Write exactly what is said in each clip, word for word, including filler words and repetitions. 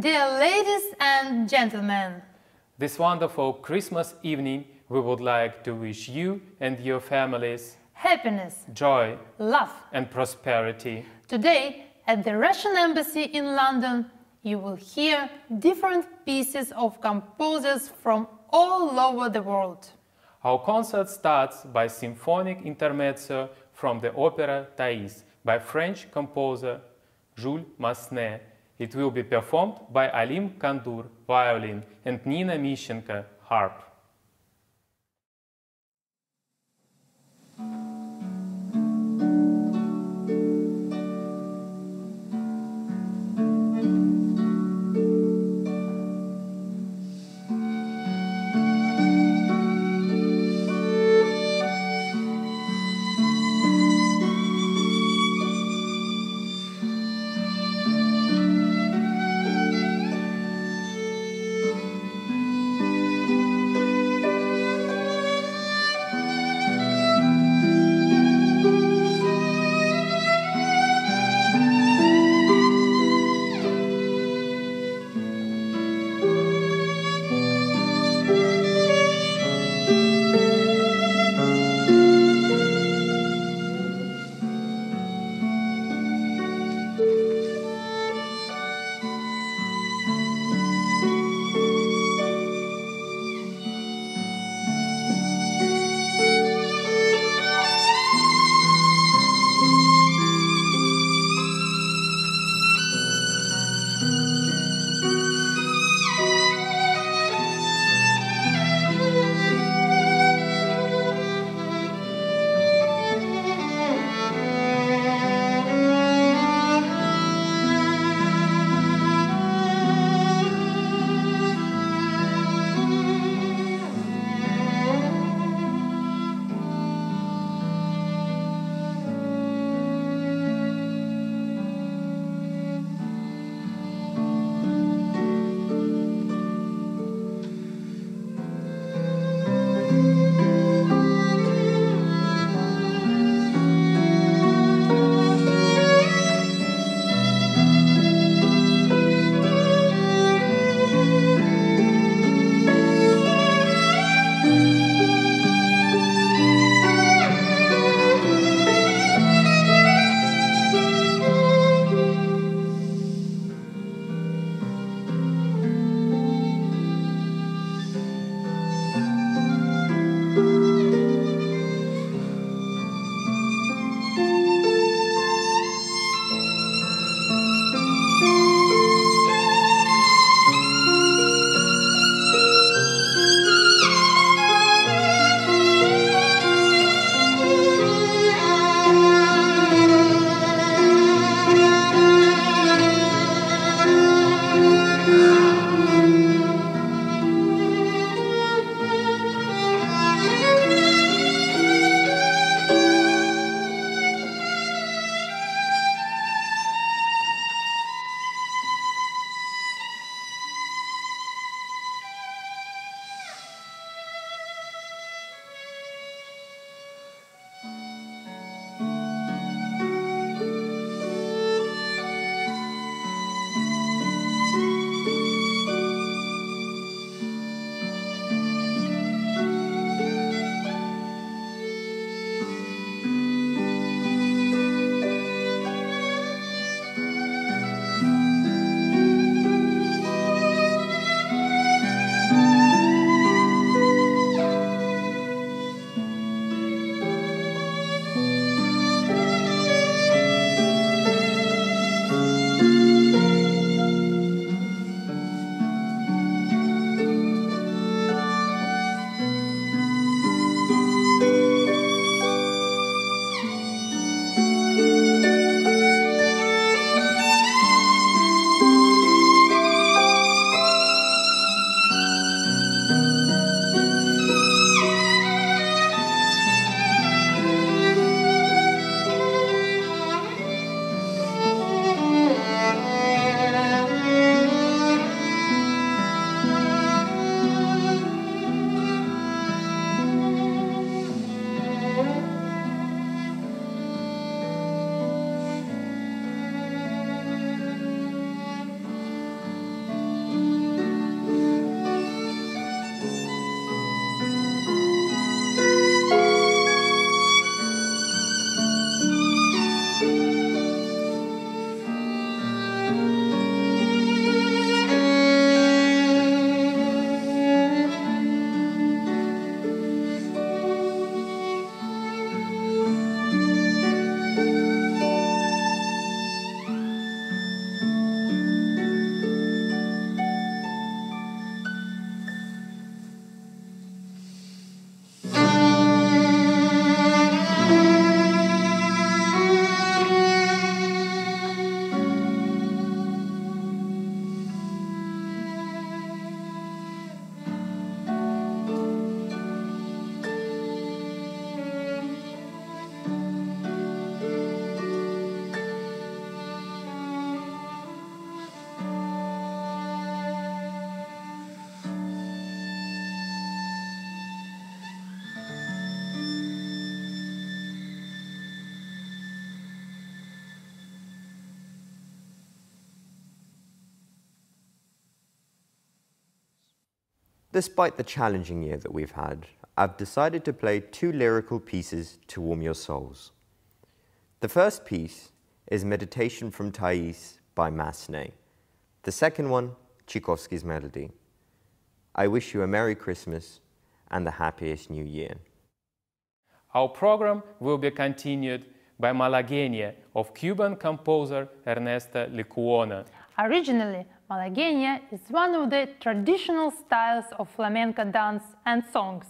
Dear ladies and gentlemen, this wonderful Christmas evening we would like to wish you and your families happiness, joy, love and prosperity. Today at the Russian Embassy in London you will hear different pieces of composers from all over the world. Our concert starts by symphonic intermezzo from the opera Thaïs by French composer Jules Massenet. It will be performed by Aleem Kandur, violin, and Nina Mishchenko, harp. Thank you. Despite the challenging year that we've had, I've decided to play two lyrical pieces to warm your souls. The first piece is Meditation from Thaïs by Massenet. The second one, Tchaikovsky's Melody. I wish you a Merry Christmas and the happiest New Year. Our program will be continued by Malagueña of Cuban composer Ernesto Licuona. Originally, Malagueña is one of the traditional styles of flamenco dance and songs.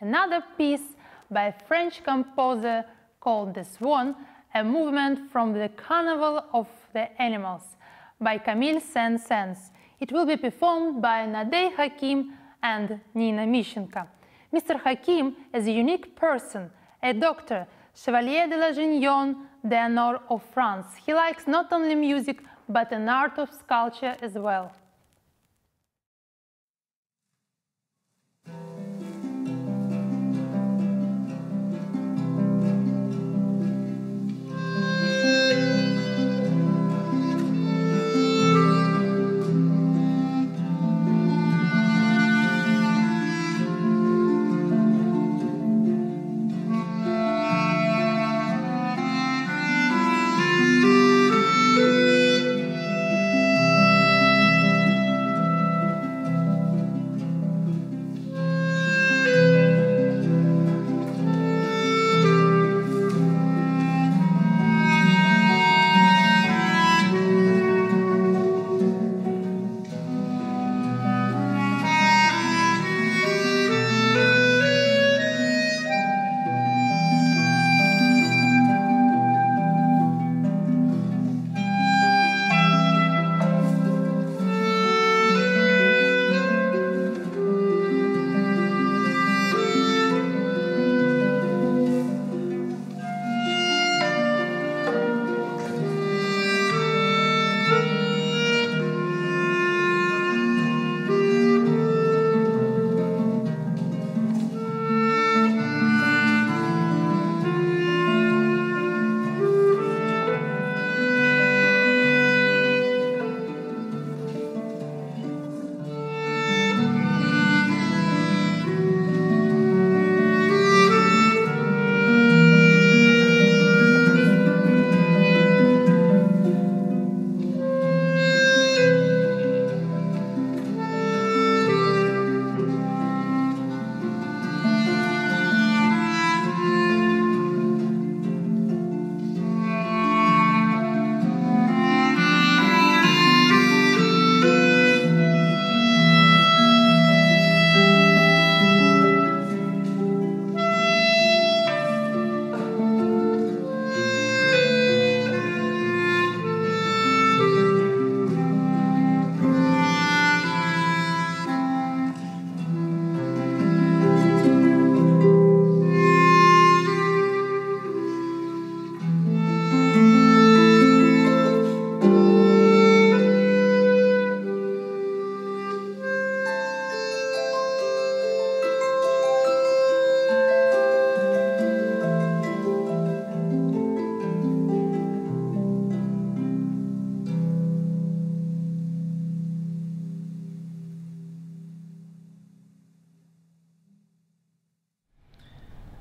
Another piece by a French composer called The Swan, a movement from the Carnival of the Animals by Camille Saint-Saëns. It will be performed by Nadey Hakim and Nina Mishchenko. Mister Hakim is a unique person, a doctor, Chevalier de la Légion d'Honneur of France. He likes not only music, but an art of sculpture as well.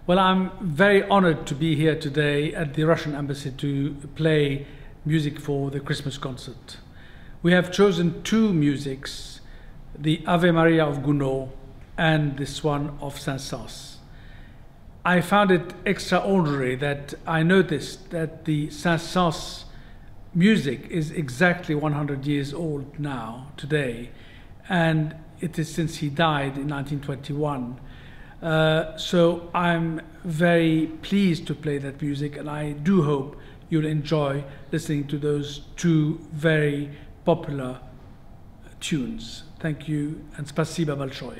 Well, I'm very honored to be here today at the Russian Embassy to play music for the Christmas concert. We have chosen two musics, the Ave Maria of Gounod and this one of Saint-Saëns. I found it extraordinary that I noticed that the Saint-Saëns music is exactly one hundred years old now, today, and it is since he died in nineteen twenty-one. Uh, so I'm very pleased to play that music, and I do hope you'll enjoy listening to those two very popular tunes. Thank you, and spasibo bolshoye.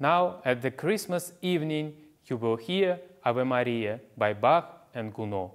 Now, at the Christmas evening, you will hear Ave Maria by Bach and Gounod.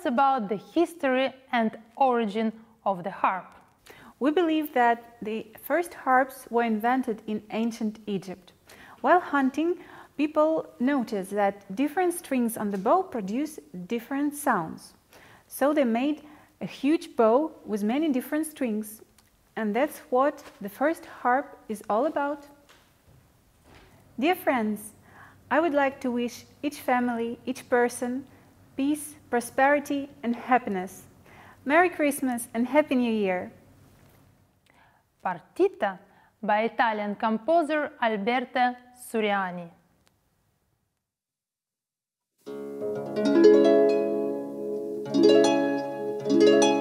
us about the history and origin of the harp. We believe that the first harps were invented in ancient Egypt. While hunting, people noticed that different strings on the bow produce different sounds. So they made a huge bow with many different strings. And that's what the first harp is all about. Dear friends, I would like to wish each family, each person, peace, prosperity and happiness. Merry Christmas and Happy New Year! Partita by Italian composer Alberto Suriani. Thank you.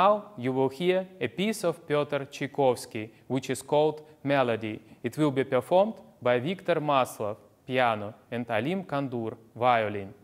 Now you will hear a piece of Pyotr Tchaikovsky, which is called Melody. It will be performed by Viktor Maslov, piano, and Aleem Kandur, violin.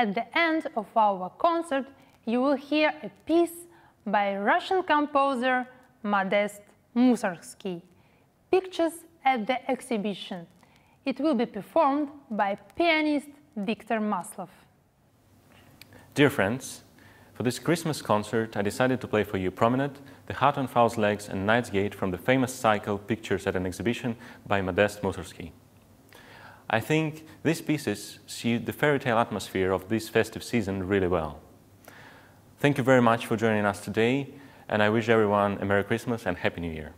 At the end of our concert, you will hear a piece by Russian composer Modest Mussorgsky, Pictures at the Exhibition. It will be performed by pianist Viktor Maslov. Dear friends, for this Christmas concert, I decided to play for you Promenade, The Heart on Fowl's Legs and Night's Gate from the famous cycle Pictures at an Exhibition by Modest Mussorgsky. I think these pieces suit the fairy tale atmosphere of this festive season really well. Thank you very much for joining us today, and I wish everyone a Merry Christmas and Happy New Year.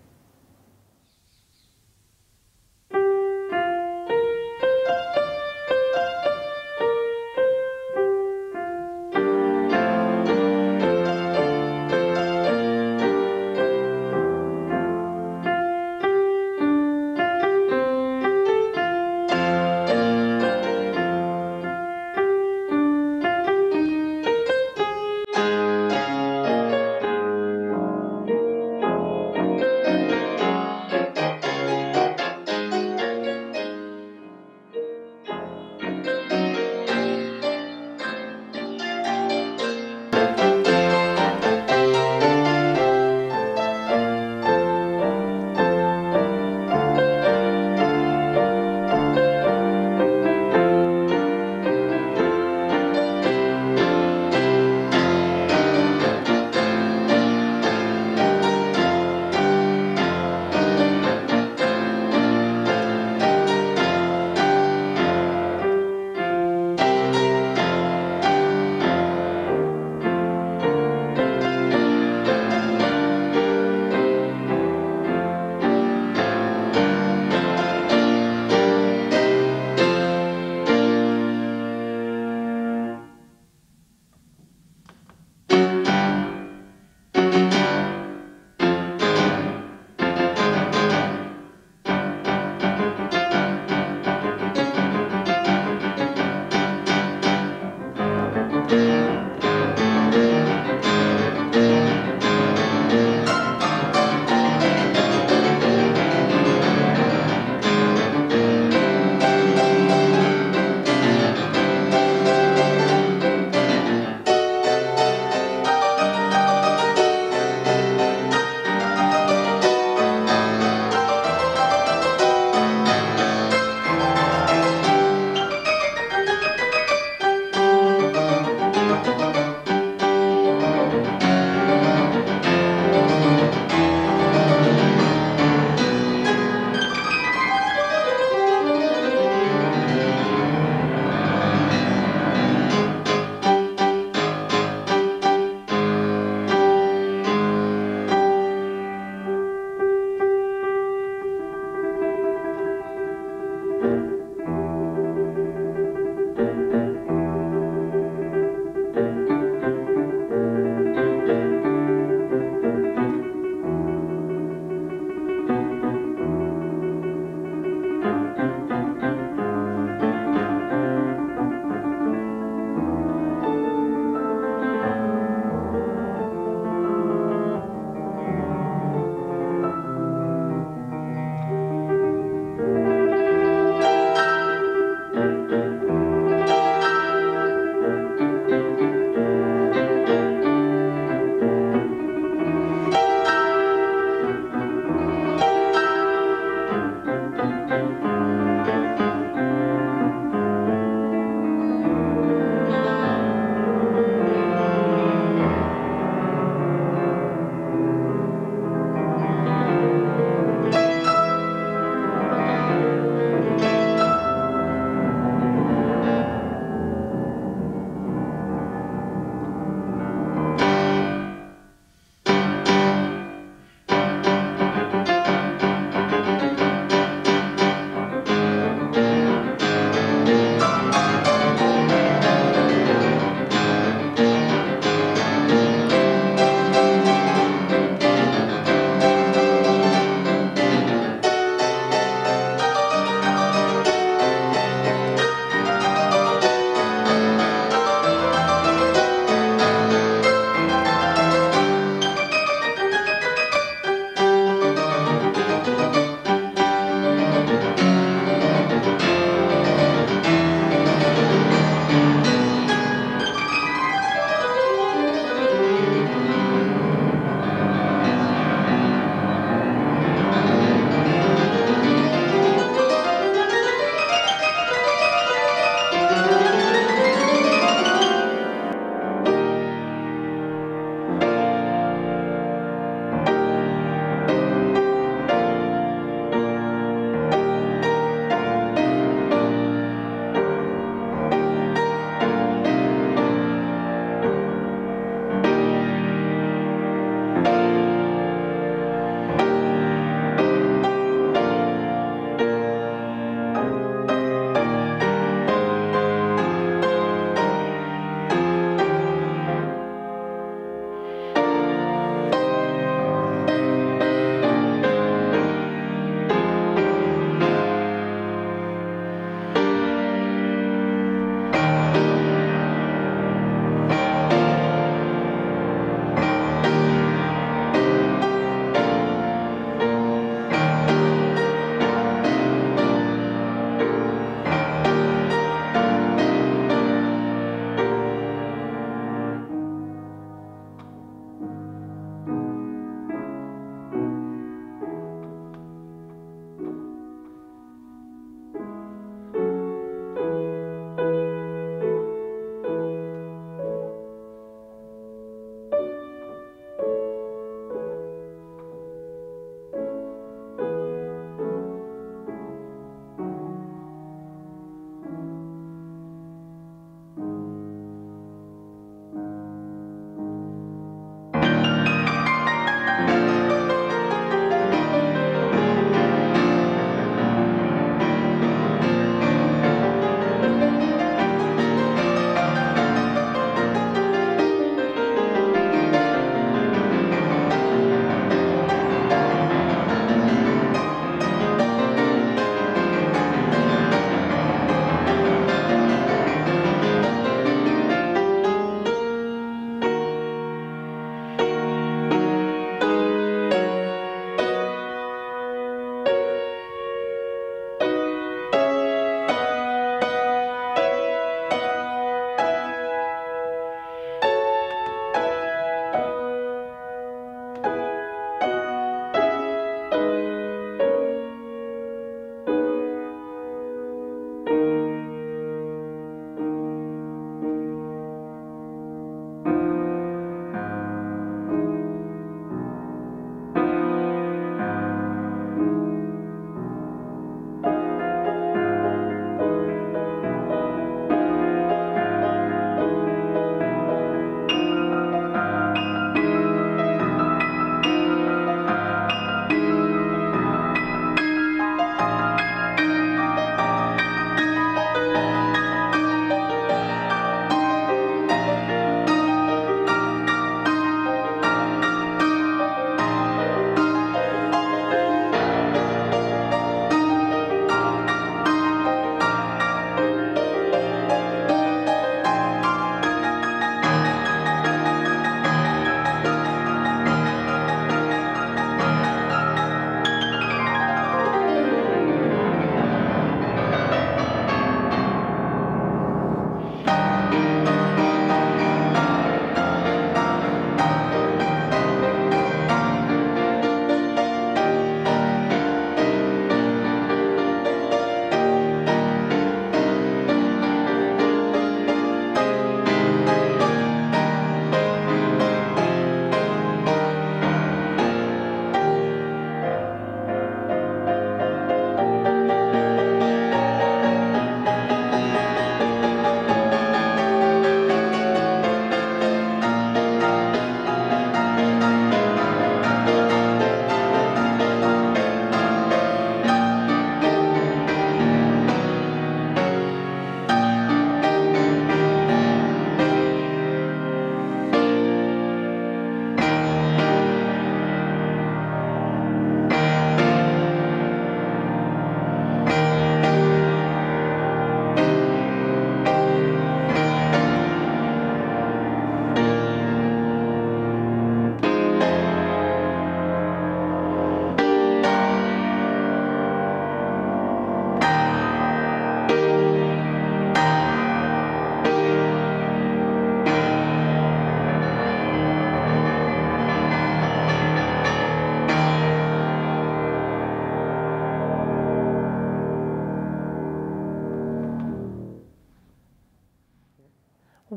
Thank you.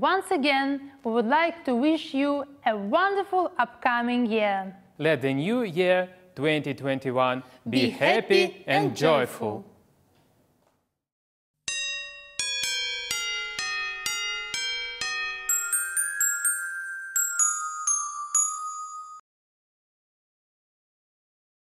Once again, we would like to wish you a wonderful upcoming year. Let the new year twenty twenty-one be, be happy and, and joyful.